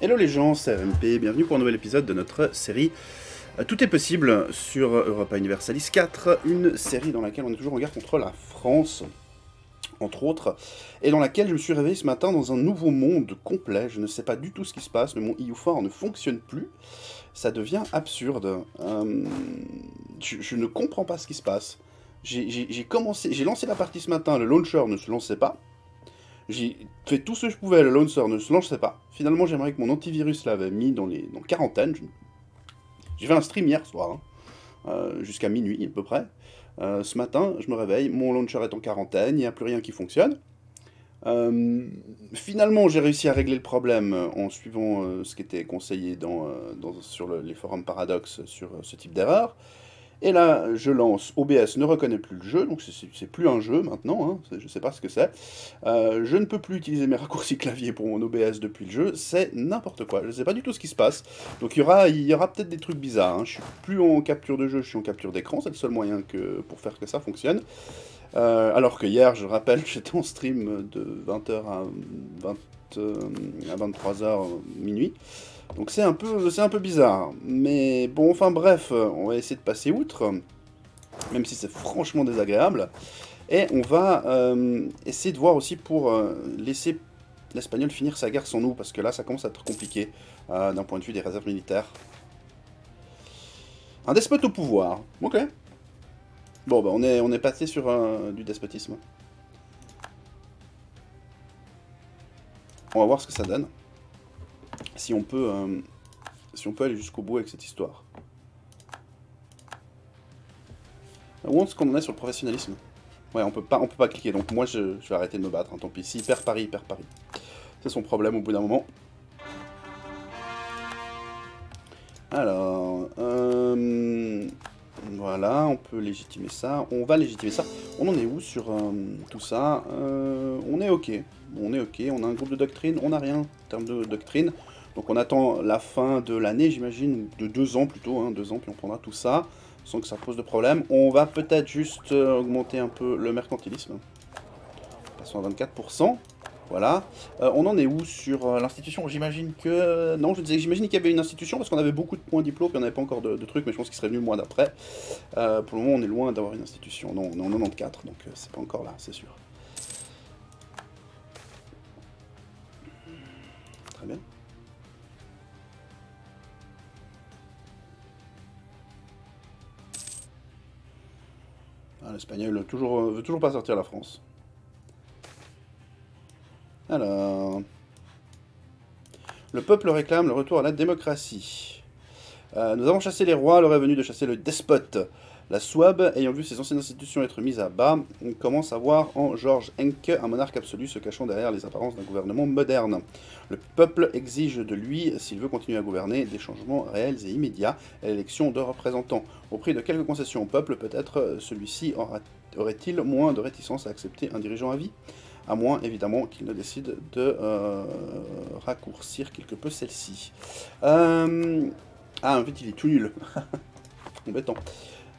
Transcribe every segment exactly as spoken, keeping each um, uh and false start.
Hello les gens, c'est R M P, bienvenue pour un nouvel épisode de notre série Tout est possible sur Europa Universalis quatre, une série dans laquelle on est toujours en guerre contre la France, entre autres, et dans laquelle je me suis réveillé ce matin dans un nouveau monde complet. Je ne sais pas du tout ce qui se passe, le mont I U F A R ne fonctionne plus, ça devient absurde. Euh, je, je ne comprends pas ce qui se passe. J'ai commencé, j'ai lancé la partie ce matin, le launcher ne se lançait pas. J'ai fait tout ce que je pouvais, le launcher ne se lançait pas. Finalement, j'aimerais que mon antivirus l'avait mis dans les dans quarantaine. J'ai fait un stream hier soir, hein, euh, jusqu'à minuit à peu près. Euh, ce matin, je me réveille, mon launcher est en quarantaine, il n'y a plus rien qui fonctionne. Euh, finalement, j'ai réussi à régler le problème en suivant euh, ce qui était conseillé dans, euh, dans, sur le, les forums Paradox sur euh, ce type d'erreur. Et là, je lance, O B S ne reconnaît plus le jeu, donc c'est plus un jeu maintenant, hein, je ne sais pas ce que c'est. Euh, je ne peux plus utiliser mes raccourcis clavier pour mon O B S depuis le jeu, c'est n'importe quoi, je ne sais pas du tout ce qui se passe. Donc il y aura, il y aura peut-être des trucs bizarres, hein. Je suis plus en capture de jeu, je suis en capture d'écran, c'est le seul moyen que, pour faire que ça fonctionne. Euh, alors que hier, je rappelle, j'étais en stream de vingt heures à, vingt, à vingt-trois heures minuit. Donc c'est un peu, c'est un peu bizarre, mais bon, enfin bref, on va essayer de passer outre, même si c'est franchement désagréable, et on va euh, essayer de voir aussi pour euh, laisser l'Espagnol finir sa guerre sans nous, parce que là ça commence à être compliqué euh, d'un point de vue des réserves militaires. Un despote au pouvoir, ok. Bon bah on est, on est passé sur euh, du despotisme. On va voir ce que ça donne. Si on peut, euh, si on peut aller jusqu'au bout avec cette histoire. Où est-ce qu'on en est sur le professionnalisme? Ouais, on peut pas, on peut pas cliquer, donc moi je, je vais arrêter de me battre, hein, tant pis. S'il perd Paris, il perd Paris. C'est son problème au bout d'un moment. Alors, euh, voilà, on peut légitimer ça, on va légitimer ça. On en est où sur euh, tout ça? euh, On est ok, on est ok, on a un groupe de doctrine, on n'a rien en termes de doctrine. Donc on attend la fin de l'année, j'imagine, de deux ans plutôt, hein, deux ans, puis on prendra tout ça, sans que ça pose de problème. On va peut-être juste euh, augmenter un peu le mercantilisme. Passons à vingt-quatre pour cent, voilà. Euh, on en est où sur euh, l'institution? J'imagine que... Non, je disais, j'imagine qu'il y avait une institution, parce qu'on avait beaucoup de points diplômes, puis on n'avait pas encore de, de trucs, mais je pense qu'il serait venu le mois d'après. Euh, pour le moment, on est loin d'avoir une institution. Non, on est en quatre-vingt-quatorze, donc euh, c'est pas encore là, c'est sûr. Très bien. L'Espagnol toujours, veut toujours pas sortir la France. Alors... Le peuple réclame le retour à la démocratie. Euh, nous avons chassé les rois, l'heure est venue de chasser le despote. La Souabe, ayant vu ses anciennes institutions être mises à bas, on commence à voir en George Henke un monarque absolu se cachant derrière les apparences d'un gouvernement moderne. Le peuple exige de lui, s'il veut continuer à gouverner, des changements réels et immédiats à l'élection de représentants. Au prix de quelques concessions au peuple, peut-être celui-ci aurait-il moins de réticence à accepter un dirigeant à vie? À moins, évidemment, qu'il ne décide de euh, raccourcir quelque peu celle-ci. Euh... Ah, en fait, il est tout nul. Embêtant.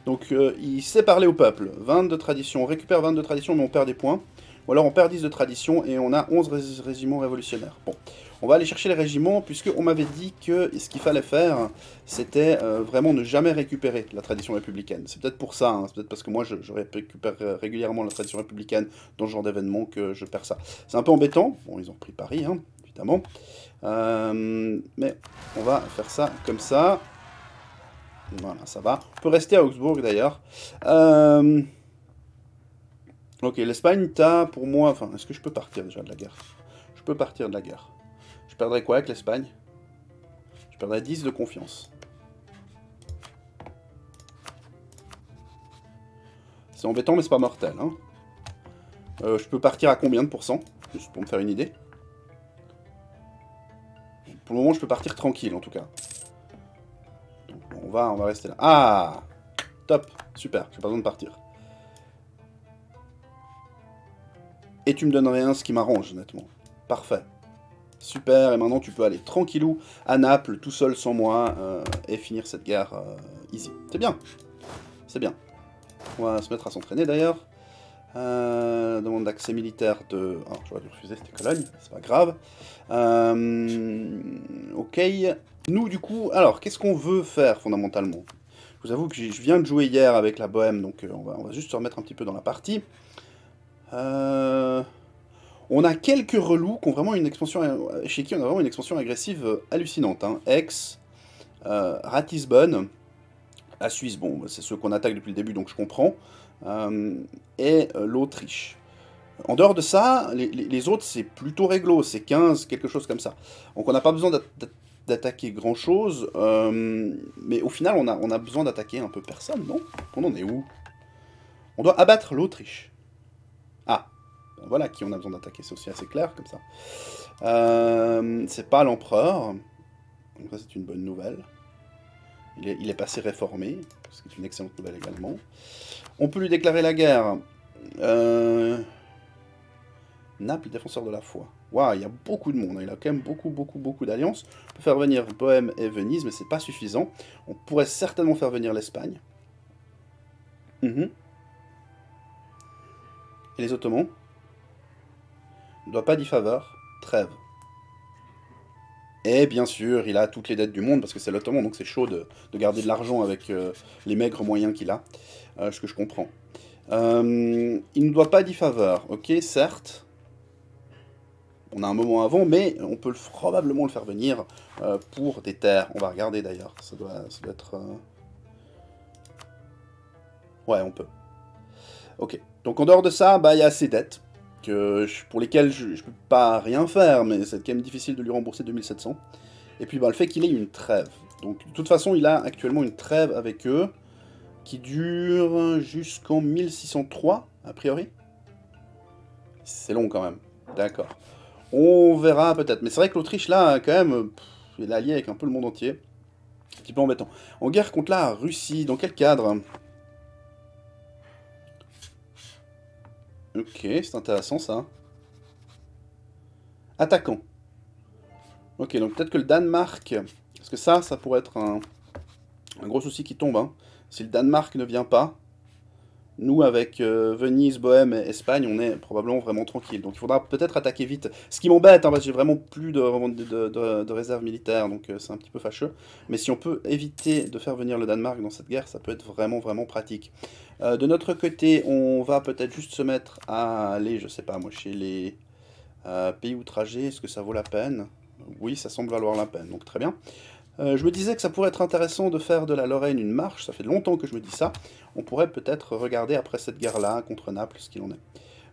Donc euh, il sait parler au peuple, vingt-deux traditions, on récupère vingt-deux traditions mais on perd des points, ou alors on perd dix de traditions et on a onze régiments révolutionnaires. Bon, on va aller chercher les régiments puisqu'on m'avait dit que ce qu'il fallait faire c'était euh, vraiment ne jamais récupérer la tradition républicaine. C'est peut-être pour ça, hein. C'est peut-être parce que moi je, je récupère régulièrement la tradition républicaine dans ce genre d'événement que je perds ça. C'est un peu embêtant, bon ils ont repris Paris hein, évidemment, euh, mais on va faire ça comme ça. Voilà, ça va. On peut rester à Augsburg, d'ailleurs. Euh... Ok, l'Espagne, t'as pour moi... Enfin, est-ce que je peux partir, déjà, de la guerre? Je peux partir de la guerre. Je perdrais quoi avec l'Espagne? Je perdrais dix de confiance. C'est embêtant, mais c'est pas mortel, hein. Euh, je peux partir à combien de pourcents? Juste pour me faire une idée. Pour le moment, je peux partir tranquille, en tout cas. On va, on va rester là. Ah! Top! Super, j'ai pas besoin de partir. Et tu me donnes rien, ce qui m'arrange, honnêtement. Parfait. Super, et maintenant tu peux aller tranquillou à Naples, tout seul, sans moi, euh, et finir cette guerre euh, easy. C'est bien. C'est bien. On va se mettre à s'entraîner, d'ailleurs. Euh, demande d'accès militaire de... Alors, j'aurais dû refuser cette colonne, c'est pas grave. Euh, Ok. Nous, du coup, alors, qu'est-ce qu'on veut faire, fondamentalement? Je vous avoue que je viens de jouer hier avec la Bohème, donc on va, on va juste se remettre un petit peu dans la partie. Euh... On a quelques relous qui ont vraiment une expansion... Chez qui on a vraiment une expansion agressive hallucinante. Hein. Aix, euh, Ratisbonne, la Suisse, bon, c'est ceux qu'on attaque depuis le début, donc je comprends, euh, et l'Autriche. En dehors de ça, les, les autres, c'est plutôt réglo, c'est quinze, quelque chose comme ça. Donc on n'a pas besoin d'attaquer grand-chose, euh, mais au final, on a, on a besoin d'attaquer un peu personne, non? On en est où? On doit abattre l'Autriche. Ah, ben voilà qui on a besoin d'attaquer, c'est aussi assez clair comme ça. Euh, c'est pas l'empereur, donc ça c'est une bonne nouvelle. Il est, il est passé réformé, ce qui est une excellente nouvelle également. On peut lui déclarer la guerre. Euh... Naples, défenseur de la foi. Waouh, il y a beaucoup de monde. Il a quand même beaucoup, beaucoup, beaucoup d'alliances. On peut faire venir Bohème et Venise, mais c'est pas suffisant. On pourrait certainement faire venir l'Espagne. Mmh. Et les Ottomans ne doit pas d'y faveur. Trêve. Et bien sûr, il a toutes les dettes du monde, parce que c'est l'Ottoman, donc c'est chaud de, de garder de l'argent avec euh, les maigres moyens qu'il a, euh, ce que je comprends. Euh, il ne doit pas d'y faveur, ok, certes. On a un moment avant, mais on peut le, probablement le faire venir euh, pour des terres. On va regarder d'ailleurs, ça doit, ça doit être... Euh... Ouais, on peut. Ok, donc en dehors de ça, bah, il y a ses dettes. Que je, pour lesquels je ne peux pas rien faire, mais c'est quand même difficile de lui rembourser deux mille sept cents. Et puis bah, le fait qu'il ait une trêve. Donc de toute façon, il a actuellement une trêve avec eux, qui dure jusqu'en mille six cent trois, a priori. C'est long quand même, d'accord. On verra peut-être, mais c'est vrai que l'Autriche là, quand même, pff, elle est alliée avec un peu le monde entier. Un petit peu embêtant. En guerre contre la Russie, dans quel cadre ? Ok, c'est intéressant ça. Attaquant. Ok, donc peut-être que le Danemark... Parce que ça, ça pourrait être un, un gros souci qui tombe. Hein. Si le Danemark ne vient pas, nous avec euh, Venise, Bohème et Espagne, on est probablement vraiment tranquille. Donc il faudra peut-être attaquer vite. Ce qui m'embête, hein, parce que j'ai vraiment plus de, de, de, de réserve militaire, donc euh, c'est un petit peu fâcheux. Mais si on peut éviter de faire venir le Danemark dans cette guerre, ça peut être vraiment, vraiment pratique. Euh, de notre côté, on va peut-être juste se mettre à aller, je sais pas moi, chez les euh, pays outragés. Est-ce que ça vaut la peine? Oui, ça semble valoir la peine, donc très bien. Euh, je me disais que ça pourrait être intéressant de faire de la Lorraine une marche, ça fait longtemps que je me dis ça. On pourrait peut-être regarder après cette guerre-là, contre Naples, ce qu'il en est.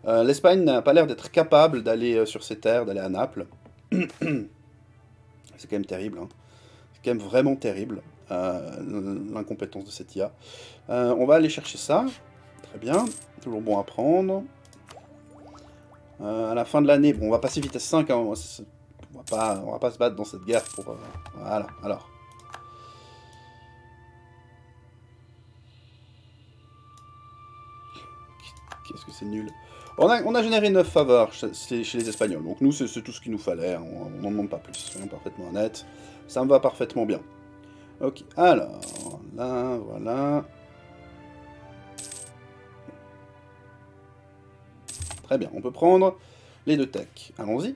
Euh, L'Espagne n'a pas l'air d'être capable d'aller sur ses terres, d'aller à Naples. C'est quand même terrible, hein. C'est quand même vraiment terrible. Euh, l'incompétence de cette I A. Euh, on va aller chercher ça. Très bien. Toujours bon à prendre. Euh, à la fin de l'année, bon, on va passer vitesse cinq. Hein. On va pas, on va pas se battre dans cette guerre pour. Euh, voilà. Alors. Qu'est-ce que c'est nul. On a, on a généré neuf faveurs chez, chez les Espagnols. Donc nous, c'est tout ce qu'il nous fallait. Hein. On n'en demande pas plus. Soyons parfaitement honnêtes. Ça me va parfaitement bien. Ok, alors, là, voilà. Très bien, on peut prendre les deux techs. Allons-y.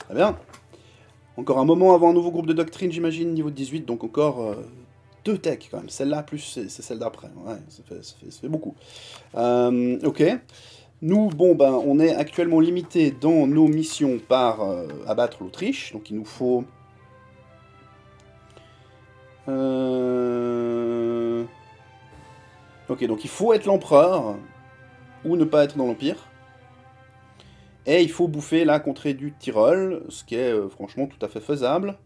Très bien. Encore un moment avant un nouveau groupe de doctrine, j'imagine, niveau dix-huit, donc encore euh, deux techs quand même. Celle-là, plus c'est celle d'après. Ouais, ça fait, ça fait, ça fait beaucoup. Euh, ok. Nous, bon, ben, on est actuellement limité dans nos missions par euh, abattre l'Autriche, donc il nous faut... Euh... Ok, donc il faut être l'empereur, ou ne pas être dans l'Empire, et il faut bouffer la contrée du Tyrol, ce qui est euh, franchement tout à fait faisable,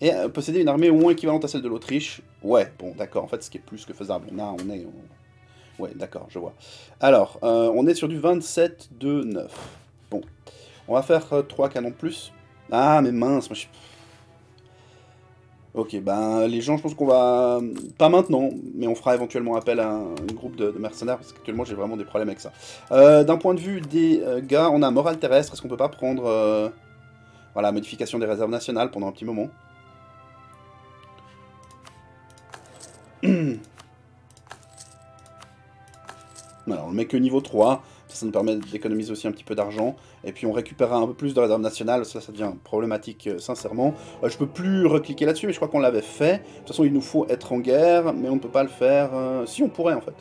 et euh, posséder une armée au moins équivalente à celle de l'Autriche, ouais, bon, d'accord, en fait, ce qui est plus que faisable, on a, on est... On... Ouais, d'accord, je vois. Alors, euh, on est sur du vingt-sept deux neuf. Bon. On va faire euh, trois canons de plus. Ah, mais mince, moi je... Ok, ben, les gens, je pense qu'on va... Pas maintenant, mais on fera éventuellement appel à un, un groupe de, de mercenaires, parce qu'actuellement, j'ai vraiment des problèmes avec ça. Euh, D'un point de vue des euh, gars, on a morale terrestre. Est-ce qu'on peut pas prendre... Euh... Voilà, modification des réserves nationales pendant un petit moment. Alors, on le met que niveau trois, ça nous permet d'économiser aussi un petit peu d'argent, et puis on récupérera un peu plus de réserve nationale, ça, ça devient problématique euh, sincèrement. Euh, je peux plus recliquer là-dessus, mais je crois qu'on l'avait fait. De toute façon il nous faut être en guerre, mais on ne peut pas le faire, euh... si on pourrait en fait.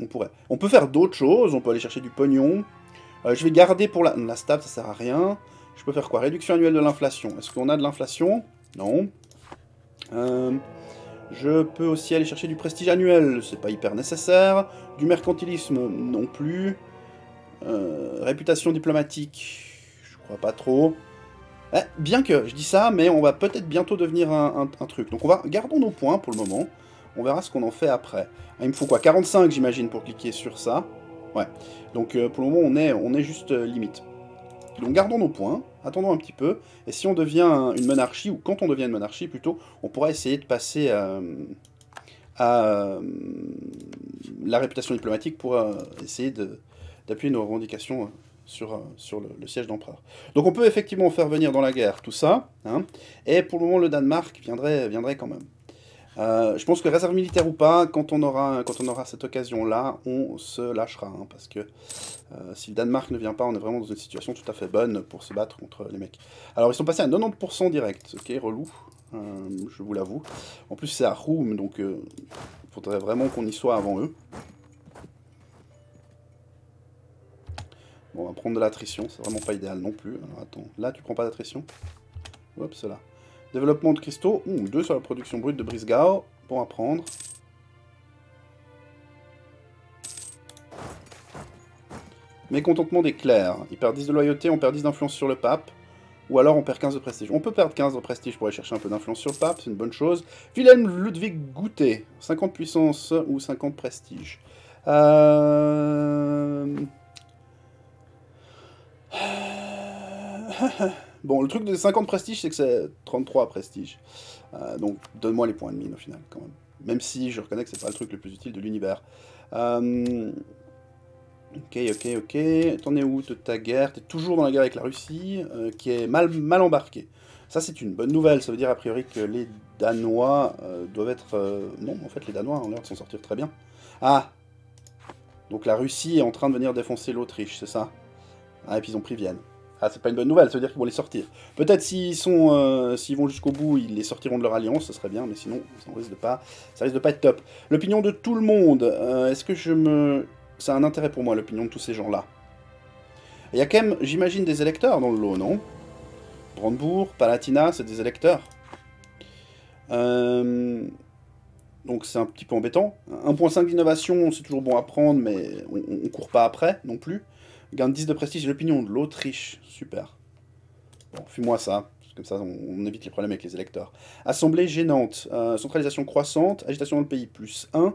On pourrait. On peut faire d'autres choses, on peut aller chercher du pognon. Euh, je vais garder pour la... la stable, ça sert à rien. Je peux faire quoi? Réduction annuelle de l'inflation. Est-ce qu'on a de l'inflation? Non. Euh... Je peux aussi aller chercher du prestige annuel, c'est pas hyper nécessaire. Du mercantilisme, non plus. Euh, réputation diplomatique, je crois pas trop. Eh, bien que, je dis ça, mais on va peut-être bientôt devenir un, un, un truc. Donc on va, gardons nos points pour le moment, on verra ce qu'on en fait après. Ah, il me faut quoi, quarante-cinq j'imagine pour cliquer sur ça. Ouais, donc euh, pour le moment on est, on est juste euh, limite. Donc gardons nos points, attendons un petit peu, et si on devient une monarchie, ou quand on devient une monarchie plutôt, on pourra essayer de passer euh, à euh, la réputation diplomatique pour euh, essayer d'appuyer nos revendications sur, sur le, le siège d'empereur. Donc on peut effectivement faire venir dans la guerre tout ça, hein, et pour le moment le Danemark viendrait, viendrait quand même. Euh, je pense que réserve militaire ou pas, quand on aura, quand on aura cette occasion-là, on se lâchera. Hein, parce que euh, si le Danemark ne vient pas, on est vraiment dans une situation tout à fait bonne pour se battre contre les mecs. Alors ils sont passés à quatre-vingt-dix pour cent direct, ok, relou, euh, je vous l'avoue. En plus c'est à Roum, donc il euh, faudrait vraiment qu'on y soit avant eux. Bon, on va prendre de l'attrition, c'est vraiment pas idéal non plus. Alors attends, là tu prends pas d'attrition. Hop, cela. Développement de cristaux, ou deux sur la production brute de Brisgau, bon à prendre. Mécontentement des clercs, ils perdent dix de loyauté, on perd dix d'influence sur le pape, ou alors on perd quinze de prestige. On peut perdre quinze de prestige pour aller chercher un peu d'influence sur le pape, c'est une bonne chose. Wilhelm Ludwig Gouter, cinquante puissance ou cinquante prestige. Euh... Bon, le truc des cinquante prestige, c'est que c'est trente-trois prestige. Euh, donc, donne-moi les points de mine, au final, quand même. Même si je reconnais que c'est pas le truc le plus utile de l'univers. Euh... Ok, ok, ok. T'en es où de ta guerre? T'es toujours dans la guerre avec la Russie, euh, qui est mal, mal embarquée. Ça, c'est une bonne nouvelle. Ça veut dire, a priori, que les Danois euh, doivent être... Euh... Non, en fait, les Danois ont l'air de s'en sortir très bien. Ah! Donc, la Russie est en train de venir défoncer l'Autriche, c'est ça? Ah, et puis ils ont pris Vienne. Ah, c'est pas une bonne nouvelle, ça veut dire qu'ils vont les sortir. Peut-être s'ils sont, euh, s'ils vont jusqu'au bout, ils les sortiront de leur alliance, ça serait bien, mais sinon, ça risque de pas, ça risque de pas être top. L'opinion de tout le monde, euh, est-ce que je me... Ça a un intérêt pour moi, l'opinion de tous ces gens-là. Il y a quand même, j'imagine, des électeurs dans le lot, non? Brandebourg, Palatinat, c'est des électeurs. Euh... Donc c'est un petit peu embêtant. un virgule cinq d'innovation, c'est toujours bon à prendre, mais on, on court pas après, non plus. Gain de dix de prestige et l'opinion de l'Autriche. Super. Bon, fuis-moi ça. Comme ça, on, on évite les problèmes avec les électeurs. Assemblée gênante. Euh, centralisation croissante. Agitation dans le pays, plus un.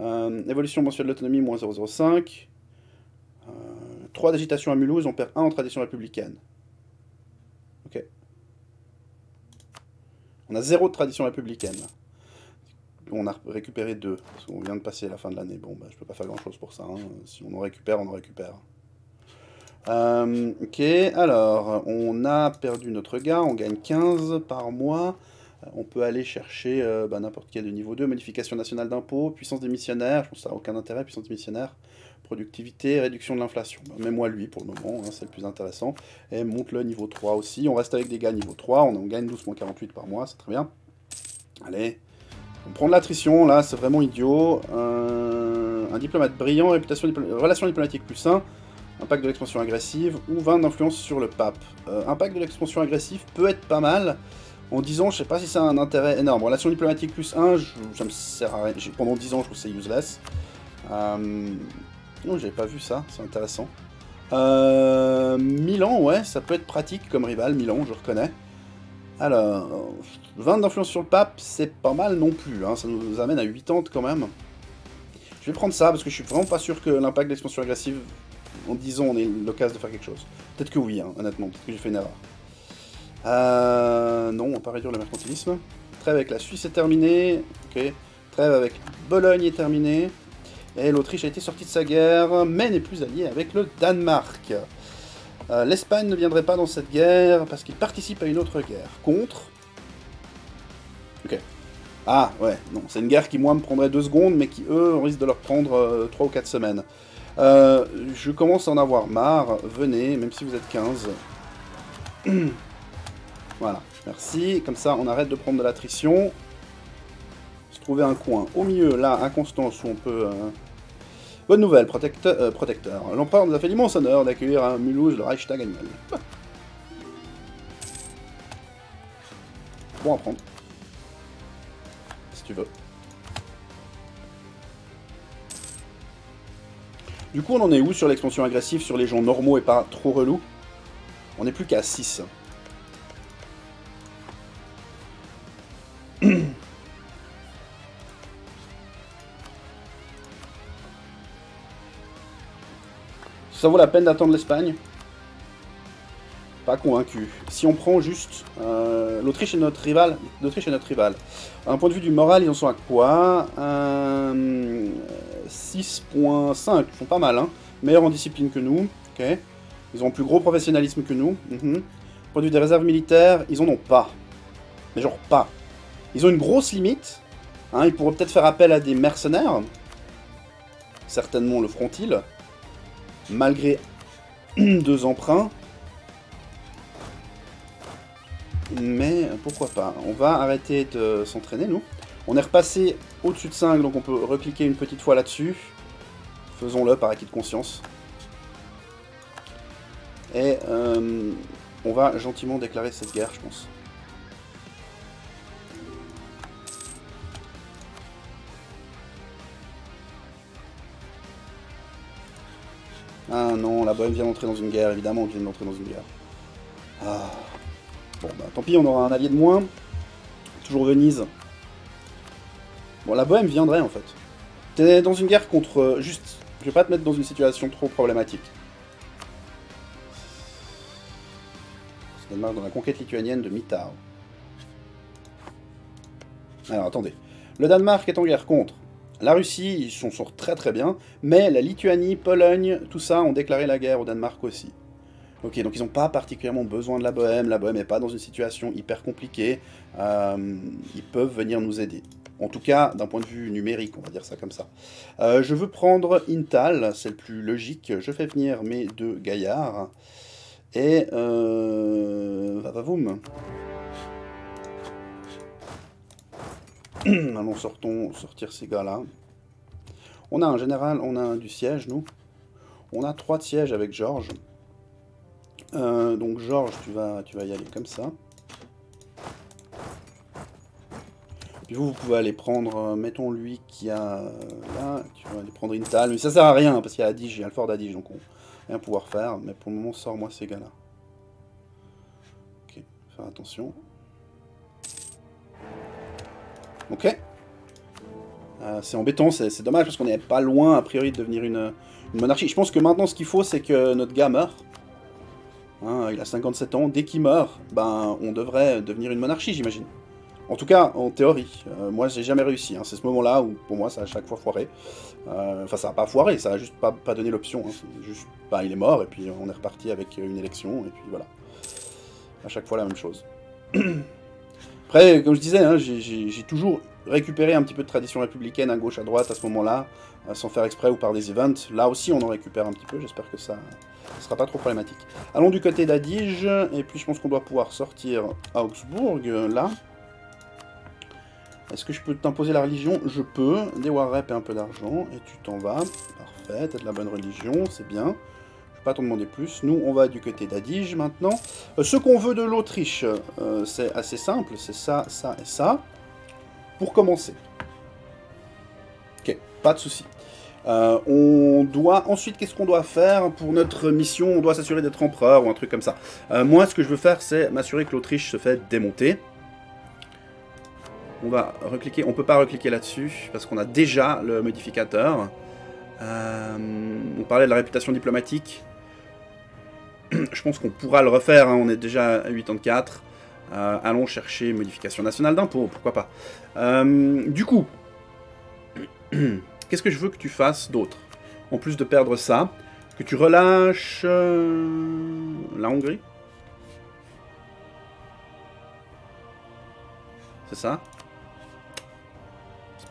Euh, évolution mensuelle de l'autonomie, moins zéro virgule zéro cinq. Euh, trois d'agitation à Mulhouse. On perd un en tradition républicaine. Ok. On a zéro de tradition républicaine. On a récupéré deux. Parce qu'on vient de passer la fin de l'année. Bon, bah, je peux pas faire grand-chose pour ça. Hein. Si on en récupère, on en récupère. Euh, ok, alors, on a perdu notre gars, on gagne quinze par mois, on peut aller chercher euh, bah, n'importe quel de niveau deux, modification nationale d'impôts, puissance des missionnaires, je pense que ça n'a aucun intérêt, puissance des missionnaires, productivité, réduction de l'inflation, bah, même moi lui pour le moment, hein, c'est le plus intéressant, et monte le niveau trois aussi, on reste avec des gars niveau trois, on en gagne douze virgule quarante-huit par mois, c'est très bien, allez, on prend de l'attrition, là c'est vraiment idiot, euh, un diplomate brillant, réputation, diplo- relation diplomatique plus un, impact de l'expansion agressive, ou vingt d'influence sur le pape. Euh, impact de l'expansion agressive peut être pas mal, en disant, je sais pas si ça a un intérêt énorme. Relation diplomatique plus un, je, ça me sert à rien. Pendant dix ans, je trouve que c'est useless. Euh, non, j'avais pas vu ça, c'est intéressant. Euh, Milan, ouais, ça peut être pratique comme rival, Milan, je reconnais. Alors, vingt d'influence sur le pape, c'est pas mal non plus, hein, ça nous amène à huitante quand même. Je vais prendre ça, parce que je suis vraiment pas sûr que l'impact de l'expansion agressive... En disant, on est l'occasion de faire quelque chose. Peut-être que oui, hein, honnêtement, peut-être que j'ai fait une erreur. Euh, non, on va pas réduire le mercantilisme. Trêve avec la Suisse est terminée. Ok. Trêve avec Bologne est terminée. Et l'Autriche a été sortie de sa guerre, mais n'est plus alliée avec le Danemark. Euh, L'Espagne ne viendrait pas dans cette guerre parce qu'il participe à une autre guerre. Contre. Ok. Ah, ouais, non, c'est une guerre qui, moi, me prendrait deux secondes, mais qui, eux, on risque de leur prendre euh, trois ou quatre semaines. Euh, je commence à en avoir marre, venez, même si vous êtes quinze. Voilà, merci, comme ça, on arrête de prendre de l'attrition. Se trouver un coin au milieu, là, à Constance, où on peut... Euh... Bonne nouvelle, protecte euh, protecteur. L'empereur nous a fait l'immense honneur d'accueillir à Mulhouse le Reichstag annuel. Bon à prendre. Tu veux. Du coup, on en est où sur l'expansion agressive, sur les gens normaux et pas trop relous? On n'est plus qu'à six. Ça vaut la peine d'attendre l'Espagne? Pas convaincu. Si on prend juste euh, l'Autriche et notre rival, l'Autriche est notre rival. Un point de vue du moral, ils en sont à quoi? euh, six virgule cinq, ils sont pas mal, hein. Meilleurs en discipline que nous, ok. Ils ont un plus gros professionnalisme que nous. Mm-hmm. Point de vue des réserves militaires, ils en ont pas. Mais genre pas. Ils ont une grosse limite, hein. Ils pourraient peut-être faire appel à des mercenaires. Certainement le feront-ils. Malgré deux emprunts. Mais pourquoi pas, on va arrêter de s'entraîner nous. On est repassé au-dessus de cinq, donc on peut recliquer une petite fois là-dessus. Faisons-le par acquis de conscience. Et euh, on va gentiment déclarer cette guerre, je pense. Ah non, la Bohème vient d'entrer dans une guerre, évidemment, on vient d'entrer dans une guerre. Ah... Bon, bah, tant pis, on aura un allié de moins. Toujours Venise. Bon, la Bohème viendrait, en fait. T'es dans une guerre contre... Euh, juste, je vais pas te mettre dans une situation trop problématique. C'est Danemark dans la conquête lituanienne de Mitao. Alors, attendez. Le Danemark est en guerre contre. La Russie, ils s'en sortent très très bien. Mais la Lituanie, Pologne, tout ça ont déclaré la guerre au Danemark aussi. Ok, donc ils n'ont pas particulièrement besoin de la Bohème, la Bohème n'est pas dans une situation hyper compliquée, euh, ils peuvent venir nous aider. En tout cas, d'un point de vue numérique, on va dire ça comme ça. Euh, je veux prendre Intal, c'est le plus logique, je fais venir mes deux gaillards, et euh... vavavoum. Allons, sortons, sortir ces gars-là. On a un général, on a un du siège, nous. On a trois de siège avec Georges. Euh, donc Georges, tu vas, tu vas y aller comme ça. Puis vous, vous pouvez aller prendre, euh, mettons lui qui a euh, là, tu vas aller prendre Intal, mais ça sert à rien parce qu'il y a Adige, il y a le fort d'Adige, donc on va rien pouvoir faire. Mais pour le moment, sors-moi ces gars-là. Ok, faire attention. Ok. Euh, c'est embêtant, c'est dommage parce qu'on n'est pas loin a priori de devenir une, une monarchie. Je pense que maintenant, ce qu'il faut, c'est que notre gars meure. Hein, il a cinquante-sept ans, dès qu'il meurt, ben, on devrait devenir une monarchie, j'imagine. En tout cas, en théorie. Euh, moi, j'ai jamais réussi. Hein. C'est ce moment-là où, pour moi, ça a chaque fois foiré. Enfin, euh, ça n'a pas foiré, ça a juste pas, pas donné l'option. Hein. Juste, ben, il est mort, et puis on est reparti avec une élection, et puis voilà. À chaque fois, la même chose. Après, comme je disais, hein, j'ai toujours récupéré un petit peu de tradition républicaine à gauche, à droite, à ce moment-là, sans faire exprès ou par des events. Là aussi, on en récupère un petit peu, j'espère que ça... Ce sera pas trop problématique. Allons du côté d'Adige, et puis je pense qu'on doit pouvoir sortir Augsbourg, là. Est-ce que je peux t'imposer la religion? Je peux. Des warrep et un peu d'argent, et tu t'en vas. Parfait, t'as de la bonne religion, c'est bien. Je vais pas t'en demander plus. Nous, on va du côté d'Adige, maintenant. Euh, ce qu'on veut de l'Autriche, euh, c'est assez simple, c'est ça, ça et ça. Pour commencer. Ok, pas de soucis. Euh, on doit ensuite, qu'est-ce qu'on doit faire pour notre mission? On doit s'assurer d'être empereur ou un truc comme ça. Euh, moi, ce que je veux faire, c'est m'assurer que l'Autriche se fait démonter. On va recliquer. On peut pas recliquer là-dessus parce qu'on a déjà le modificateur. Euh, on parlait de la réputation diplomatique. Je pense qu'on pourra le refaire. Hein. On est déjà à huit quatre. Euh, allons chercher modification nationale d'impôt. Pourquoi pas? Euh, du coup. Qu'est-ce que je veux que tu fasses d'autre? En plus de perdre ça, que tu relâches... Euh, la Hongrie? C'est ça?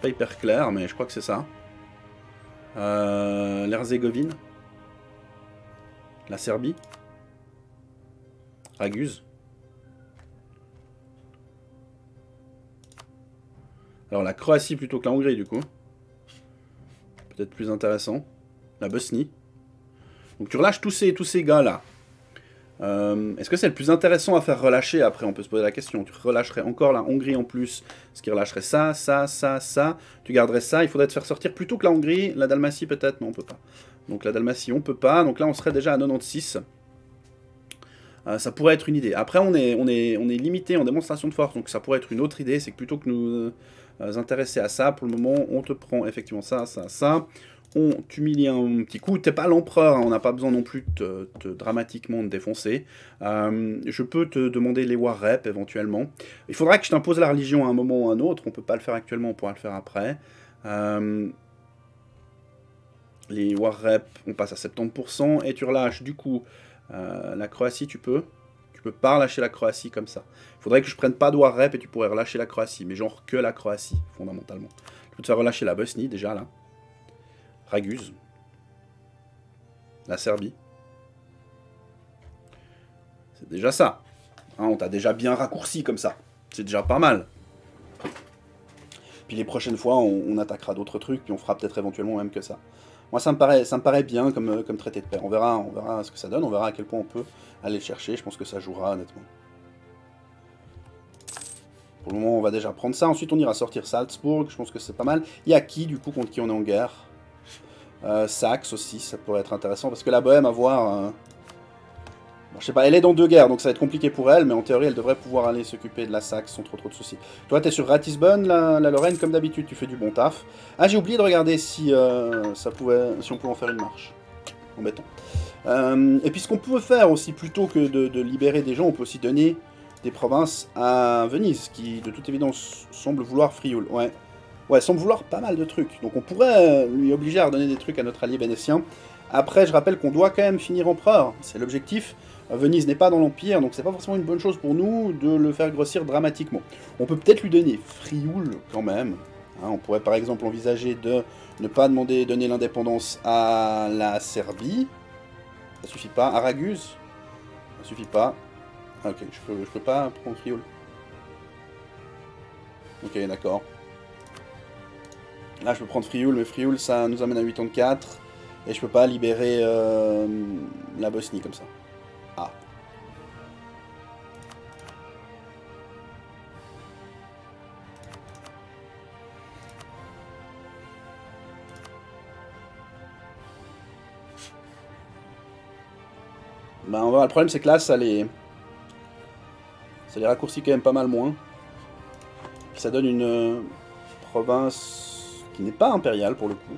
pas hyper clair, mais je crois que c'est ça. Euh, L'Herzégovine. La Serbie. Raguse. Alors la Croatie plutôt que la Hongrie du coup. Peut-être plus intéressant. La Bosnie. Donc tu relâches tous ces, tous ces gars-là. Euh, Est-ce que c'est le plus intéressant à faire relâcher? Après, on peut se poser la question. Tu relâcherais encore la Hongrie en plus. Ce qui relâcherait ça, ça, ça, ça. Tu garderais ça. Il faudrait te faire sortir plutôt que la Hongrie. La Dalmatie peut-être? Non, on peut pas. Donc la Dalmatie, on peut pas. Donc là, on serait déjà à quatre-vingt-seize. Euh, ça pourrait être une idée. Après, on est, on est, on est limité en démonstration de force. Donc ça pourrait être une autre idée. C'est que plutôt que nous euh, intéresser à ça, pour le moment, on te prend effectivement ça, ça, ça. On t'humilie un petit coup, t'es pas l'empereur, hein, on n'a pas besoin non plus de te, te dramatiquement te défoncer. Euh, je peux te demander les war rep éventuellement. Il faudra que je t'impose la religion à un moment ou à un autre, on peut pas le faire actuellement, on pourra le faire après. Euh, les war rep, on passe à soixante-dix pour cent, et tu relâches du coup euh, la Croatie, tu peux. Tu peux pas relâcher la Croatie comme ça. Il faudrait que je prenne pas de war rep et tu pourrais relâcher la Croatie, mais genre que la Croatie, fondamentalement. Je peux te faire relâcher la Bosnie déjà là. Raguse, la Serbie, c'est déjà ça, hein, on t'a déjà bien raccourci comme ça, c'est déjà pas mal. Puis les prochaines fois on, on attaquera d'autres trucs, puis on fera peut-être éventuellement même que ça. Moi ça me paraît, ça me paraît bien comme, comme traité de paix, on verra, on verra ce que ça donne, on verra à quel point on peut aller le chercher, je pense que ça jouera honnêtement. Pour le moment on va déjà prendre ça, ensuite on ira sortir Salzburg, je pense que c'est pas mal. Il y a qui du coup contre qui on est en guerre? Euh, Saxe aussi, ça pourrait être intéressant, parce que la Bohème, à voir... Euh... Bon, je sais pas, elle est dans deux guerres, donc ça va être compliqué pour elle, mais en théorie, elle devrait pouvoir aller s'occuper de la Saxe sans trop trop de soucis. Toi, t'es sur Ratisbonne, la, la Lorraine, comme d'habitude, tu fais du bon taf. Ah, j'ai oublié de regarder si, euh, ça pouvait, si on pouvait en faire une marche. Embêtant. Euh, et puis, ce qu'on peut faire aussi, plutôt que de, de libérer des gens, on peut aussi donner des provinces à Venise, qui, de toute évidence, semble vouloir Frioul. Ouais. Ouais, sans vouloir pas mal de trucs. Donc on pourrait lui obliger à redonner des trucs à notre allié vénitien. Après, je rappelle qu'on doit quand même finir empereur. C'est l'objectif. Venise n'est pas dans l'Empire, donc c'est pas forcément une bonne chose pour nous de le faire grossir dramatiquement. On peut peut-être lui donner Frioul, quand même. Hein, on pourrait par exemple envisager de ne pas demander donner l'indépendance à la Serbie. Ça suffit pas. À Raguse. Ça suffit pas. Ah, ok, je peux, je peux pas prendre Frioul. Ok, d'accord. Là, je peux prendre Frioul, mais Frioul, ça nous amène à huit quatre. Et je peux pas libérer euh, la Bosnie comme ça. Ah. Ben, on va. Le problème, c'est que là, ça les, ça les raccourcit quand même pas mal moins. Puis ça donne une euh, province qui n'est pas impérial pour le coup.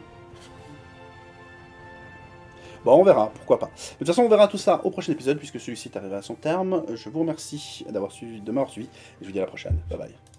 Bon, on verra, pourquoi pas. De toute façon, on verra tout ça au prochain épisode, puisque celui-ci est arrivé à son terme. Je vous remercie d'avoir suivi, de m'avoir suivi, et je vous dis à la prochaine. Bye bye.